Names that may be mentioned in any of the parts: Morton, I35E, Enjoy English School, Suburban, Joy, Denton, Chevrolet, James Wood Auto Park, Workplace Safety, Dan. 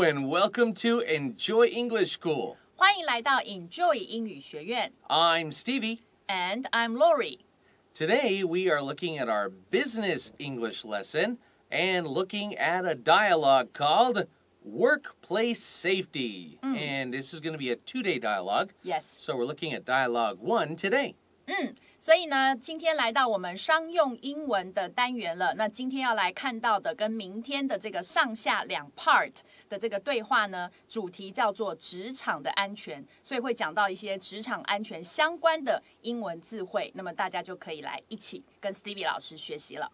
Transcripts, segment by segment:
Hello and welcome to Enjoy English School. 欢迎来到 Enjoy 英语学院。I'm Stevie. And I'm Lori. Today we are looking at our business English lesson and looking at a dialogue called Workplace Safety. And this is going to be a two-day dialogue. Yes. So we're looking at dialogue 1 today. 所以呢，今天来到我们商用英文的单元了。那今天要来看到的跟明天的这个上下两 part 的这个对话呢，主题叫做职场的安全，所以会讲到一些职场安全相关的英文字汇。那么大家就可以来一起跟 Stevie 老师学习了。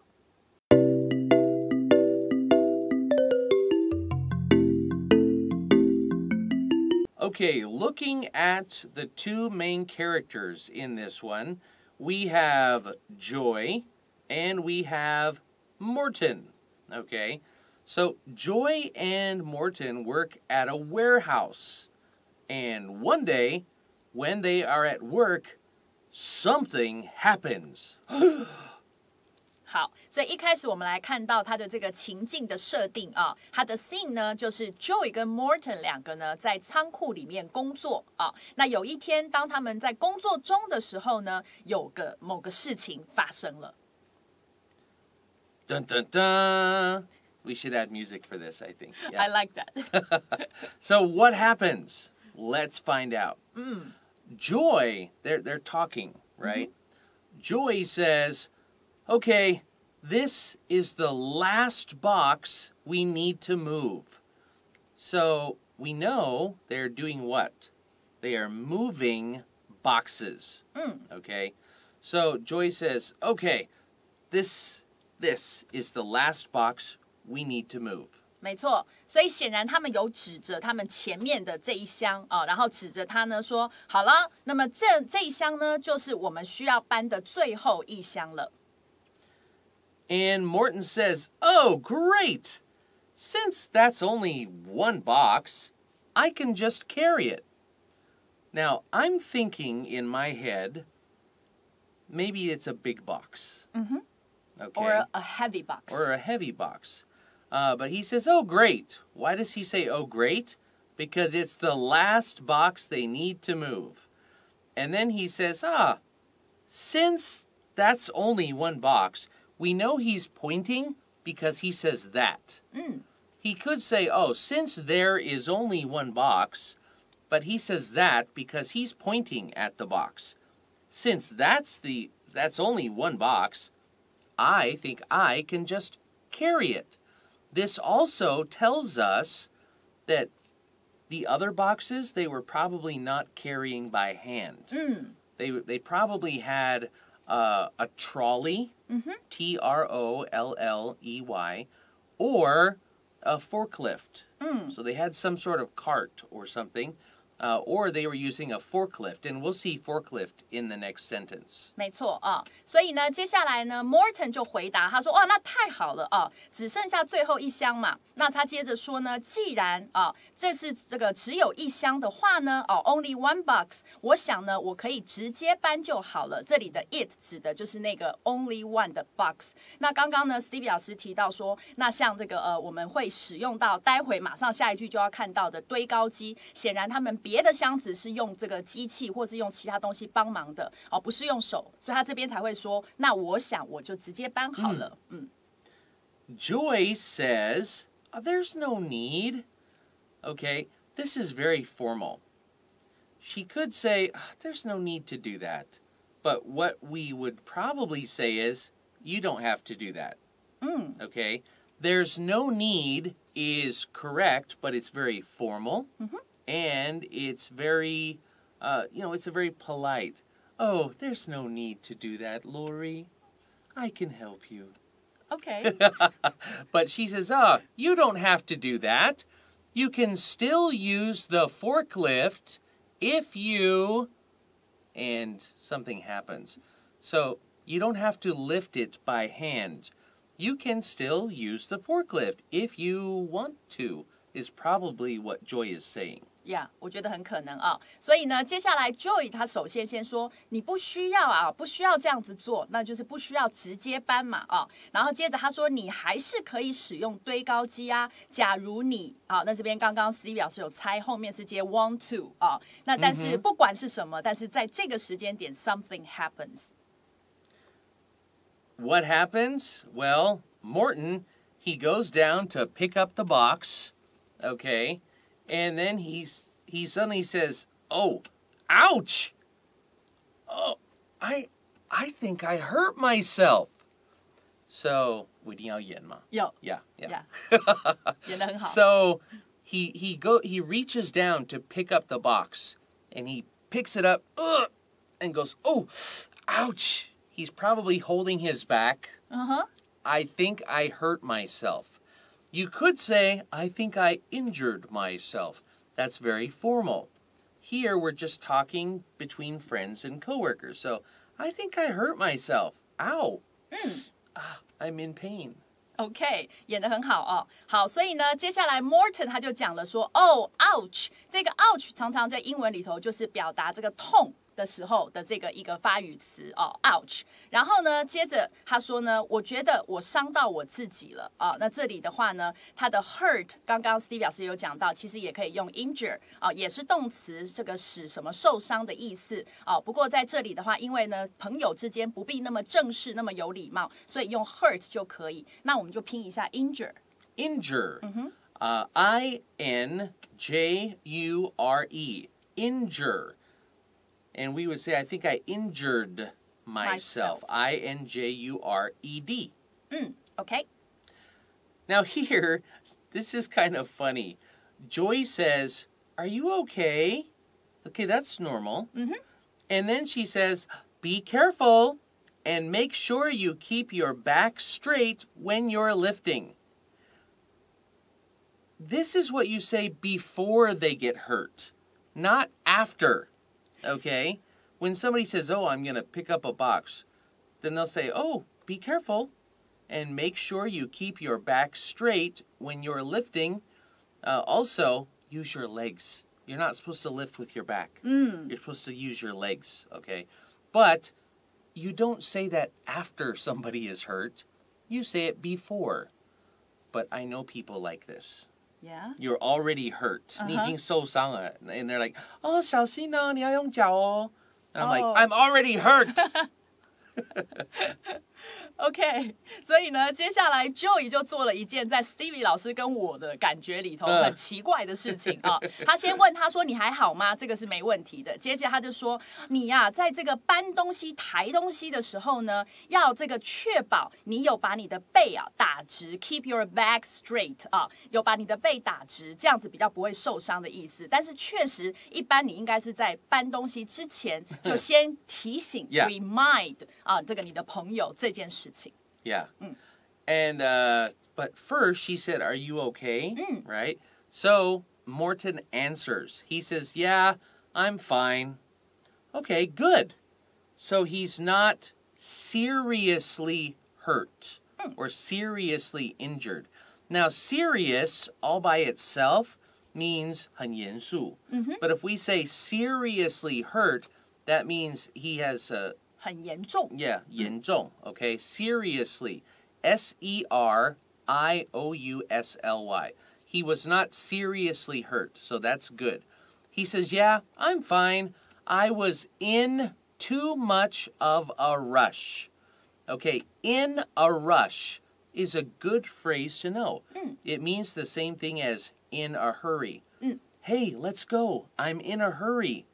Okay, looking at the two main characters in this one. We have Joy and we have Morton, okay? So Joy and Morton work at a warehouse. And one day, when they are at work, something happens. 好，所以一开始我们来看到它的这个情境的设定啊，它的 scene 呢就是 Joy 跟 Morton 两个呢在仓库里面工作啊。那有一天，当他们在工作中的时候呢，某个事情发生了。Dun dun dun! We should add music for this, I think. Yeah. I like that. So what happens? Let's find out. Joy, they're talking, right? Joy says. Okay, this is the last box we need to move. So we know they're doing what? They are moving boxes. Okay, so Joy says, okay, this is the last box we need to move. 没错，所以显然他们有指着他们前面的这一箱啊，然后指着他呢说，好了，那么这一箱呢，就是我们需要搬的最后一箱了。And Morton says, oh, great! Since that's only one box, I can just carry it. Now, I'm thinking in my head, maybe it's a big box. Okay. Or a heavy box. Or a heavy box. But he says, oh, great. Why does he say, oh, great? Because it's the last box they need to move. And then he says, since that's only one box... We know he's pointing because he says that. He could say, oh, since there is only one box, but he says that because he's pointing at the box. Since that's only one box, I think I can just carry it. This also tells us that the other boxes, they were probably not carrying by hand. They probably had... a trolley, T-R-O-L-L-E-Y, or a forklift. So they had some sort of cart or something, or they were using a forklift, and we'll see forklift in the next sentence. 没错啊，所以呢，接下来呢 ，Morton 就回答他说：“哇，那太好了啊，只剩下最后一箱嘛。”那他接着说呢，既然啊，这个只有一箱的话呢，哦 ，only one box， 我想呢，我可以直接搬就好了。这里的 it 指的就是那个 only one 的 box。那刚刚呢 ，Stevie 老师提到说，那像这个我们会使用到，待会马上下一句就要看到的堆高机，显然他们。别的箱子是用这个机器或是用其他东西帮忙的哦，不是用手，所以他这边才会说，那我想我就直接搬好了。Joy says, there's no need. Okay, this is very formal. She could say, there's no need to do that. But what we would probably say is, you don't have to do that. Okay, there's no need is correct, but it's very formal. And it's very, it's a very polite, oh, there's no need to do that, Lori. I can help you. Okay. But she says, you don't have to do that. You can still use the forklift if you... And something happens. So you don't have to lift it by hand. You can still use the forklift if you want to, is probably what Joy is saying. 呀、yeah, 我觉得很可能啊。所以呢，接下来 Joy 他首先说，你不需要啊，不需要这样子做，那就是不需要直接搬嘛啊。然后接着他说，你还是可以使用堆高机啊。假如你啊，那这边刚刚 C 表示有猜，后面是接 want to 啊。那但是不管是什么，但是在这个时间点 ，something happens。What happens? Well, Morton, he goes down to pick up the box, okay, and then he suddenly says, "Oh, ouch! Oh, I think I hurt myself." So, 我一定要演嘛。要。Yeah, yeah. 演得很好。So, he reaches down to pick up the box, and he picks it up, and goes, "Oh, ouch!" He's probably holding his back. Uh-huh. I think I hurt myself. You could say, I think I injured myself. That's very formal. Here, we're just talking between friends and coworkers. So, I think I hurt myself. Ow. I'm in pain. OK, 演得很好哦。好，所以呢，接下来 Morton 他就讲了说，哦 ，ouch， 这个 ouch 常常在英文里头就是表达这个痛。的时候的这个一个发语词哦 ，ouch。然后呢，接着他说呢，我觉得我伤到我自己了啊、哦。那这里的话呢，它的 hurt， 刚刚 Steve 老师有讲到，其实也可以用 injure 啊、哦，也是动词，这个使什么受伤的意思啊、哦。不过在这里的话，因为呢朋友之间不必那么正式，那么有礼貌，所以用 hurt 就可以。那我们就拼一下 injure。injure， I-N-J-U-R-E， injure。And we would say, I think I injured myself. I-N-J-U-R-E-D. Okay. Now here, this is kind of funny. Joy says, are you okay? Okay, that's normal. Mm-hmm. And then she says, be careful and make sure you keep your back straight when you're lifting. This is what you say before they get hurt, not after. Okay, when somebody says, oh, I'm going to pick up a box, then they'll say, oh, be careful and make sure you keep your back straight when you're lifting. Also, use your legs. You're not supposed to lift with your back. You're supposed to use your legs, okay? But you don't say that after somebody is hurt. You say it before. But I know people like this. Yeah. You're already hurt. 你已经受伤了 And they're like, oh, 小心哦，你要用脚哦。And I'm like, I'm already hurt. OK, 所以呢，接下来 Joy 就做了一件在 Stevie 老师跟我的感觉里头很奇怪的事情啊。他先问他说：“你还好吗？”这个是没问题的。接着他就说：“你呀、啊，在这个搬东西、抬东西的时候呢，要这个确保你有把你的背啊打直 ，keep your back straight 啊，有把你的背打直，这样子比较不会受伤的意思。但是确实，一般你应该是在搬东西之前就先提醒 remind 啊，这个你的朋友这件事。” Yeah. And, but first she said, are you okay? Right? So Morton answers. He says, yeah, I'm fine. Okay, good. So he's not seriously hurt or seriously injured. Now, serious all by itself means 很严肃. But if we say seriously hurt, that means he has a... 很严重 Yeah, 严重 Okay, seriously S-E-R-I-O-U-S-L-Y He was not seriously hurt, so that's good. He says, yeah, I'm fine. I was in too much of a rush. Okay, in a rush is a good phrase to know. It means the same thing as in a hurry. Hey, let's go. I'm in a hurry.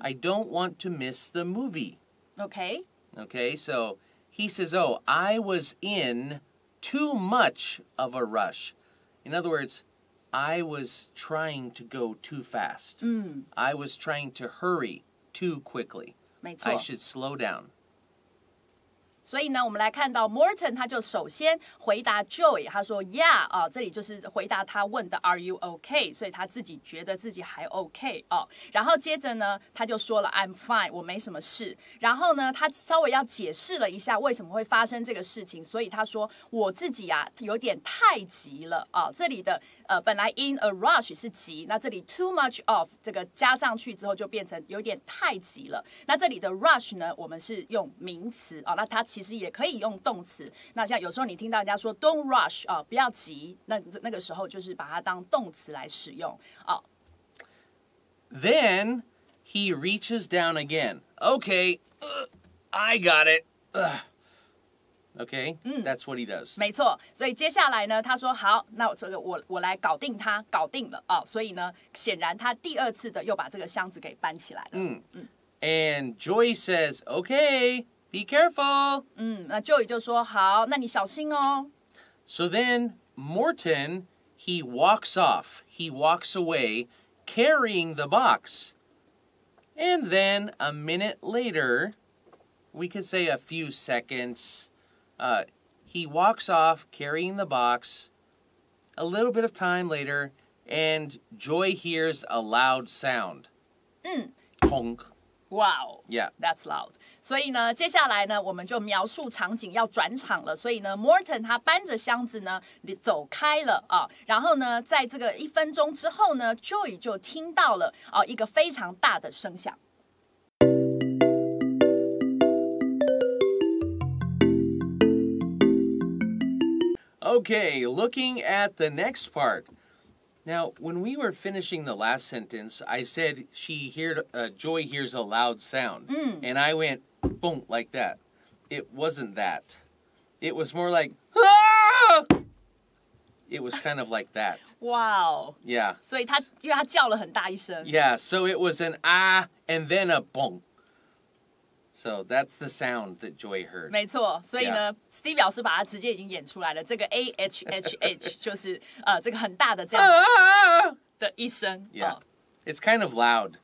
I don't want to miss the movie. Okay. Okay, so he says, oh, I was in too much of a rush. In other words, I was trying to go too fast. I was trying to hurry too quickly. 没错. I should slow down. 所以呢，我们来看到 Morton 他就首先回答 Joy， 他说 Yeah 啊，这里就是回答他问的 Are you okay？ 所以他自己觉得自己还 OK 啊。然后接着呢，他就说了 I'm fine， 我没什么事。然后呢，他稍微要解释了一下为什么会发生这个事情，所以他说我自己啊有点太急了啊。这里的本来 in a rush 是急，那这里 too much of 这个加上去之后就变成有点太急了。那这里的 rush 呢，我们是用名词啊，那它其实也可以用动词。那像有时候你听到人家说 "Don't rush" 啊，不要急，那个时候就是把它当动词来使用啊。Then he reaches down again. Okay, I got it. Okay, that's what he does. 没错，所以接下来呢，他说好，那我来搞定他，搞定了啊。所以呢，显然他第二次的又把这个箱子给搬起来了。And Joy says, "Okay, be careful." 那 Joy 就说好，那你小心哦。So then Morton he walks off. He walks away, carrying the box. And then a minute later, we could say a few seconds. He walks off carrying the box. A little bit of time later, and Joy hears a loud sound. Honk. Wow. Yeah. That's loud. 所以呢，接下来呢，我们就描述场景要转场了。所以呢 ，Morton 他搬着箱子呢走开了啊。然后呢，在这个一分钟之后呢 ，Joy 就听到了啊一个非常大的声响。Okay, looking at the next part. Now, when we were finishing the last sentence, I said Joy hears a loud sound, and I went boom like that. It wasn't that. It was more like ah! It was kind of like that. Wow. Yeah. 所以他因为他叫了很大一声。Yeah. So it was an ah and then a boom. So that's the sound that Joy heard. 没错，所以呢 ，Steve 老师把它直接已经演出来了。这个 A H H H 就是这个很大的这样的一声。Yeah, it's kind of loud,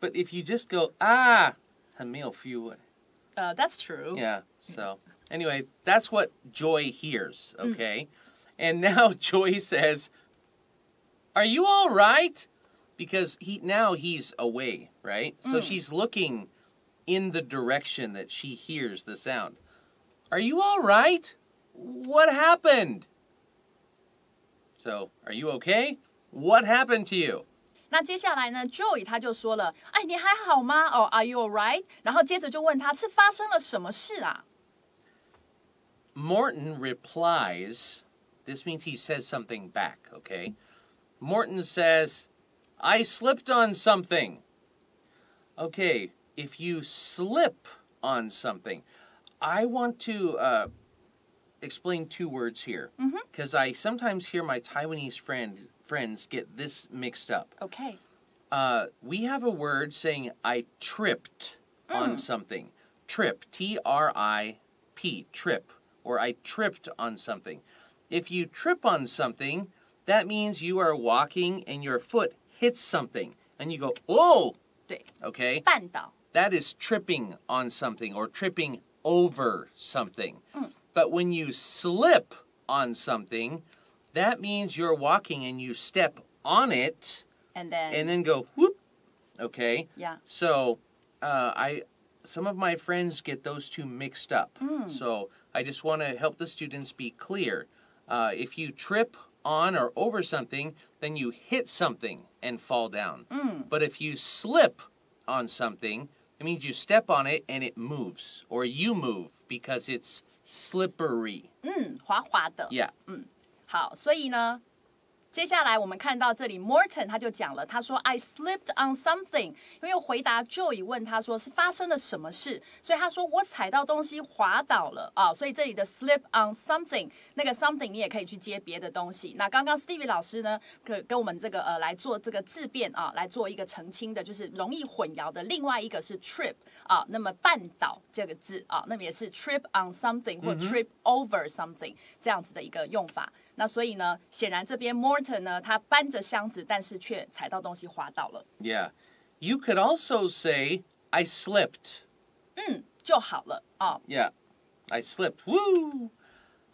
but if you just go ah, 很没有 feel. That's true. Yeah. So anyway, that's what Joy hears. Okay, and now Joy says, "Are you all right?" Because he's away, right? So she's looking in the direction that she hears the sound. Are you all right? What happened? So, are you okay? What happened to you? 那接下来呢 ，Joy 他就说了，哎，你还好吗？哦 ，Are you all right? 然后接着就问他是发生了什么事啊 ？Morton replies. This means he says something back. Okay. Morton says, "I slipped on something." Okay. If you slip on something, I want to explain two words here because I sometimes hear my Taiwanese friends get this mixed up. Okay. We have a word saying I tripped on something. Trip, T-R-I-P, trip, or I tripped on something. If you trip on something, that means you are walking and your foot hits something and you go, oh! Okay? 绊倒. That is tripping on something or tripping over something. But when you slip on something, that means you're walking and you step on it and then go whoop. Okay? Yeah. So some of my friends get those two mixed up. So I just want to help the students be clear. If you trip on or over something, then you hit something and fall down. But if you slip on something, it means you step on it and it moves, or you move because it's slippery. 滑滑的。Yeah. 好，所以呢，接下来我们看到这里 ，Morton 他就讲了，他说 I slipped on something， 因为回答 Joy 问他说是发生了什么事，所以他说我踩到东西滑倒了啊，所以这里的 slip on something 那个 something 你也可以去接别的东西。那刚刚 Stevie 老师呢，跟我们这个来做这个字辩啊，来做一个澄清的，就是容易混淆的。另外一个是 trip 啊，那么绊倒这个字啊，那么也是 trip on something 或 trip over something 这样子的一个用法。那所以呢，显然这边 Morton 呢，他搬着箱子，但是却踩到东西滑倒了。Yeah, you could also say I slipped. 就好了啊。Yeah, I slipped. Woo!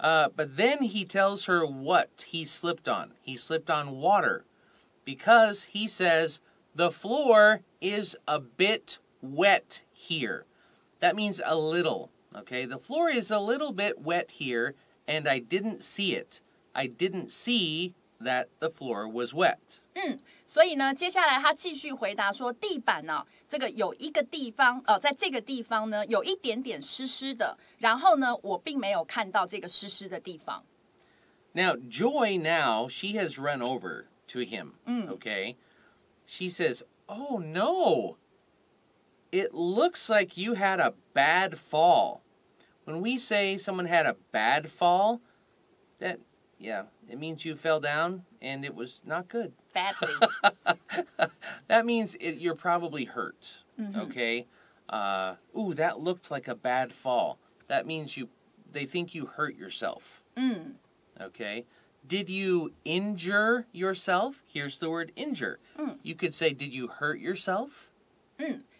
But then he tells her what he slipped on. He slipped on water because he says the floor is a bit wet here. That means a little, okay? The floor is a little bit wet here, and I didn't see it. I didn't see that the floor was wet. 所以呢，接下来他继续回答说，地板呢、这个有一个地方，在这个地方呢，有一点点湿湿的。然后呢，我并没有看到这个湿湿的地方。Now, Joy, she has run over to him. Okay, she says, "Oh no, it looks like you had a bad fall." When we say someone had a bad fall, that it means you fell down and it was not good. Badly. That means you're probably hurt, okay? Ooh, that looked like a bad fall. That means they think you hurt yourself, okay? Did you injure yourself? Here's the word injure. You could say, did you hurt yourself?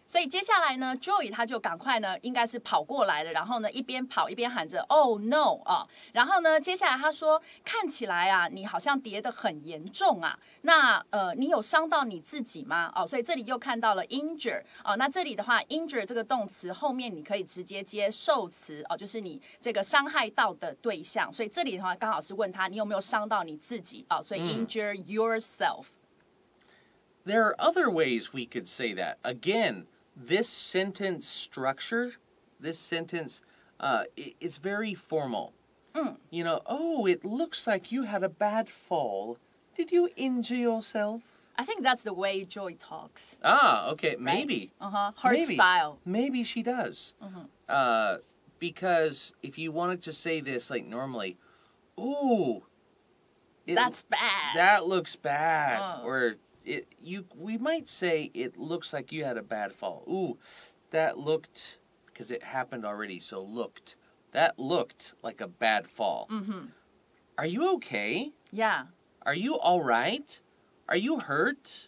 所以接下来呢 ，Joy 他就赶快呢，应该是跑过来了，然后呢，一边跑一边喊着 "Oh no!" 啊，然后呢，接下来他说，看起来啊，你好像跌得很严重啊，那你有伤到你自己吗？哦，所以这里又看到了 injure 哦，那这里的话 ，injure 这个动词后面你可以直接接受词哦，就是你这个伤害到的对象，所以这里的话刚好是问他你有没有伤到你自己哦，所以 injure yourself。There are other ways we could say that. Again. This sentence structure, this sentence, it's very formal. You know, oh, it looks like you had a bad fall. Did you injure yourself? I think that's the way Joy talks. Ah, okay, maybe. Right? Her style. Maybe she does. Because if you wanted to say this like normally, ooh. That's bad. That looks bad. Or... we might say it looks like you had a bad fall. Ooh, that looked, because it happened already, so looked. That looked like a bad fall. Are you okay? Yeah. Are you all right? Are you hurt?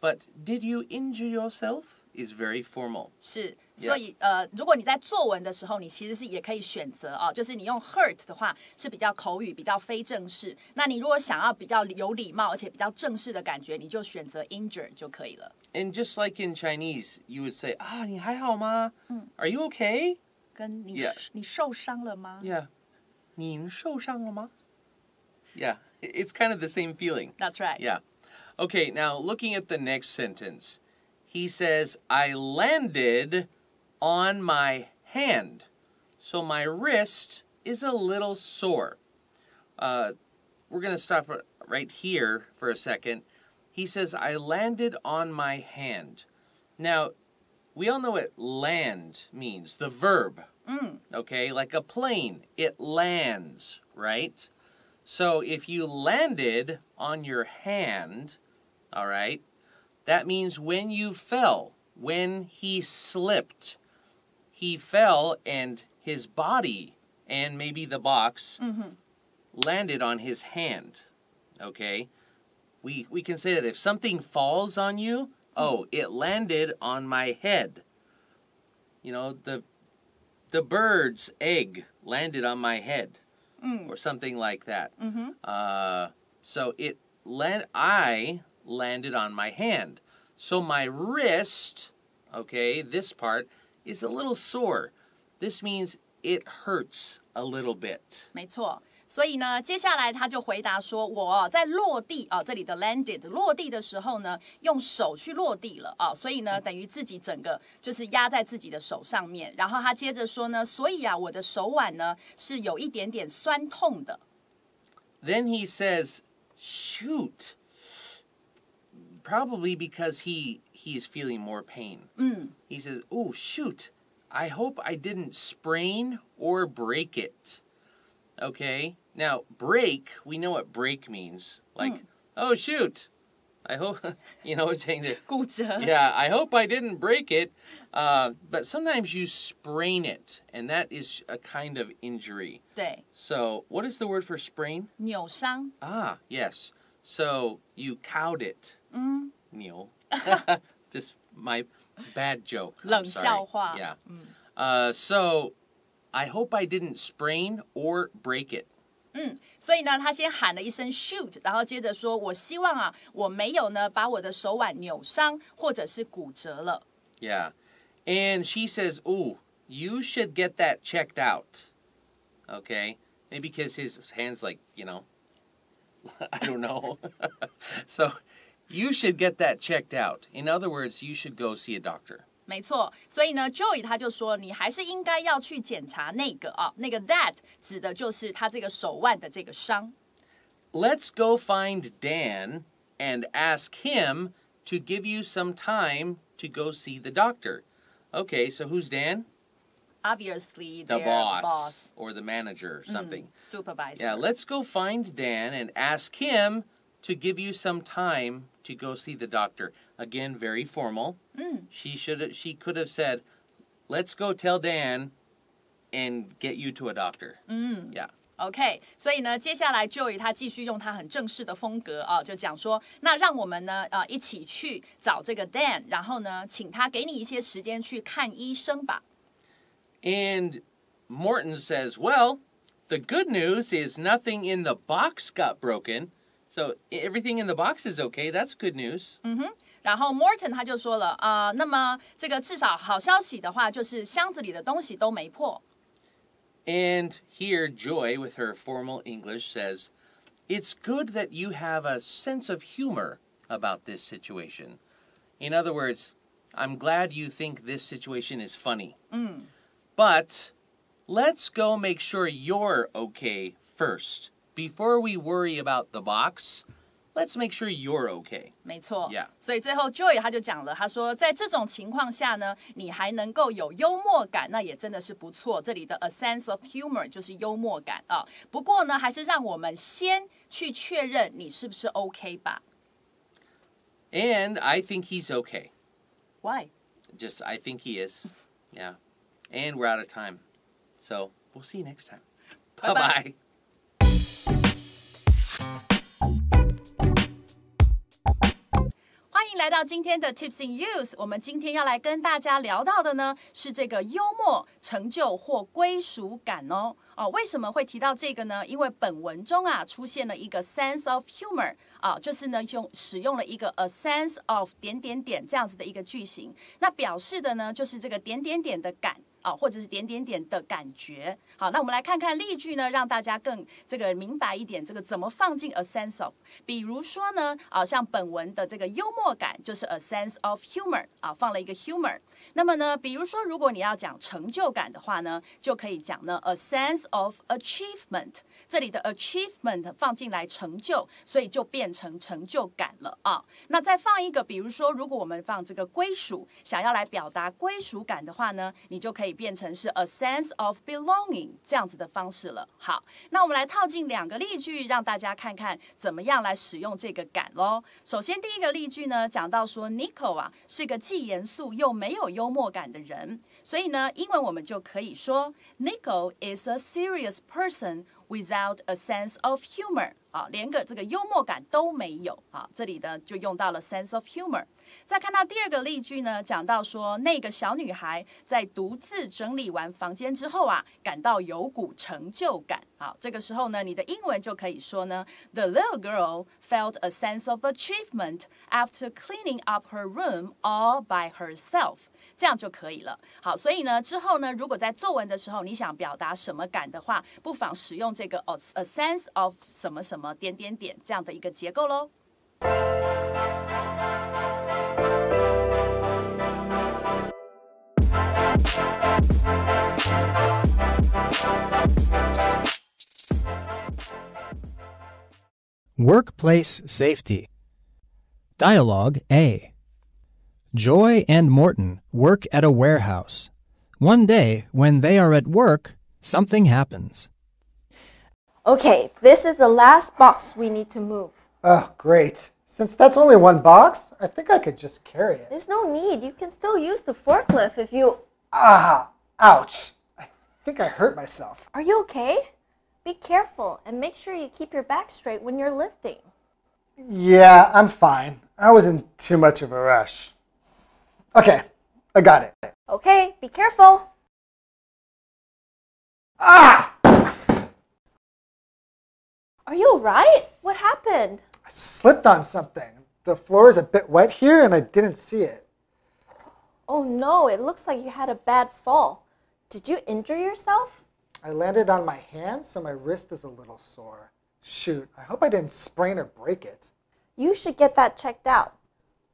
But did you injure yourself? Is very formal. 是，所以如果你在作文的时候，你其实是也可以选择啊，就是你用 hurt 的话是比较口语、比较非正式。那你如果想要比较有礼貌而且比较正式的感觉，你就选择 injure 就可以了。And just like in Chinese, you would say, 啊，你还好吗？Are you okay? 跟你受伤了吗 ？Yeah. 您受伤了吗 ？Yeah. It's kind of the same feeling. That's right. Yeah. Okay. Now looking at the next sentence. He says, I landed on my hand, so my wrist is a little sore. We're going to stop right here for a second. He says, I landed on my hand. Now, we all know what land means, the verb, okay? Like a plane, it lands, right? So if you landed on your hand, all right, that means when you fell, when he slipped, he fell and his body and maybe the box landed on his hand, okay? We can say that if something falls on you, oh, it landed on my head. You know, the bird's egg landed on my head or something like that. So it landed on my hand. So my wrist, okay, this part, is a little sore. This means it hurts a little bit. 没错。所以呢，接下来他就回答说：“我在落地啊，这里的 landed 落地的时候呢，用手去落地了啊，所以呢，等于自己整个就是压在自己的手上面。然后他接着说呢，所以啊，我的手腕呢是有一点点酸痛的。” Then he says, "Shoot." Probably because he is feeling more pain. He says, oh, shoot, I hope I didn't sprain or break it. Okay, now break, we know what break means. Like, oh, shoot, I hope, you know what's saying there. 骨折. Yeah, I hope I didn't break it. But sometimes you sprain it, and that is a kind of injury. 对. So what is the word for sprain? 扭伤. Ah, yes. So you cowed it. Neil. Just my bad joke. I'm sorry. Yeah. So I hope I didn't sprain or break it. 所以呢，他先喊了一声 shoot， 然后接着说：“我希望啊，我没有呢把我的手腕扭伤或者是骨折了。” Yeah, and she says, "Oh, you should get that checked out." Okay, maybe because his hand's like, you know, I don't know. So, you should get that checked out. In other words, you should go see a doctor. 没错，所以呢 ，Joy 他就说，你还是应该要去检查那个啊，那个 that 指的就是他这个手腕的这个伤。Let's go find Dan and ask him to give you some time to go see the doctor. Okay, so who's Dan? Obviously, the boss or the manager or something. Supervisor. Yeah, let's go find Dan and ask him to give you some time to go see the doctor. Again, very formal. She could have said, "Let's go tell Dan and get you to a doctor." Yeah. Okay. 所以呢，接下来 Joy 他继续用他很正式的风格啊，就讲说，那让我们呢一起去找这个 Dan， 然后呢，请他给你一些时间去看医生吧。And Morton says, "Well, the good news is nothing in the box got broken." So everything in the box is okay. That's good news. 然后 Morton 他就说了啊，那么这个至少好消息的话，就是箱子里的东西都没破。And here Joy, with her formal English, says, "It's good that you have a sense of humor about this situation." In other words, I'm glad you think this situation is funny. But let's go make sure you're okay first. Before we worry about the box, let's make sure you're okay. 没错。Yeah. 所以最后 Joy 他就讲了，他说在这种情况下呢，你还能够有幽默感，那也真的是不错。这里的 a sense of humor 就是幽默感啊。不过呢，还是让我们先去确认你是不是 OK 吧。And I think he's okay. Why? Just I think he is. Yeah. And we're out of time, so we'll see you next time. Bye bye.来到今天的 Tips in Use， 我们今天要来跟大家聊到的呢是这个幽默、成就或归属感哦。哦，为什么会提到这个呢？因为本文中啊出现了一个 sense of humor， 啊，就是呢使用了一个 a sense of 点点点这样子的一个句型，那表示的呢就是这个点点点的感。啊，或者是点点点的感觉。好，那我们来看看例句呢，让大家更这个明白一点，这个怎么放进 a sense of。比如说呢，啊，像本文的这个幽默感就是 a sense of humor， 啊，放了一个 humor。那么呢，比如说如果你要讲成就感的话呢，就可以讲呢 a sense of achievement。这里的 achievement 放进来成就，所以就变成成就感了啊。那再放一个，比如说如果我们放这个归属，想要来表达归属感的话呢，你就可以变成是 a sense of belonging 这样子的方式了。好，那我们来套进两个例句，让大家看看怎么样来使用这个感咯。首先第一个例句呢，讲到说 Nico 啊是个既严肃又没有幽默感的人，所以呢，英文我们就可以说 Nico is a serious person without a sense of humor。啊，连个这个幽默感都没有啊！这里呢就用到了 sense of humor。再看到第二个例句呢，讲到说那个小女孩在独自整理完房间之后啊，感到有股成就感。好，这个时候呢，你的英文就可以说呢 ，The little girl felt a sense of achievement after cleaning up her room all by herself。这样就可以了。好，所以呢，之后呢，如果在作文的时候你想表达什么感的话，不妨使用这个 a sense of 什么什么点点点这样的一个结构咯。Workplace Safety Dialogue A. Joy and Morton work at a warehouse. One day, when they are at work, something happens. Okay, this is the last box we need to move. Oh, great. Since that's only one box, I think I could just carry it. There's no need. You can still use the forklift if you... Ah, ouch. I think I hurt myself. Are you okay? Be careful and make sure you keep your back straight when you're lifting. Yeah, I'm fine. I was in too much of a rush. Okay, I got it. Okay, be careful. Ah! Are you all right? What happened? I slipped on something. The floor is a bit wet here and I didn't see it. Oh no, it looks like you had a bad fall. Did you injure yourself? I landed on my hand, so my wrist is a little sore. Shoot, I hope I didn't sprain or break it. You should get that checked out.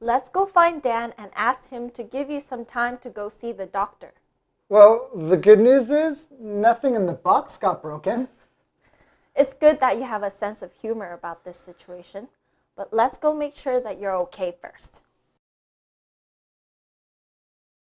Let's go find Dan and ask him to give you some time to go see the doctor. Well, the good news is nothing in the box got broken. It's good that you have a sense of humor about this situation, but let's go make sure that you're okay first.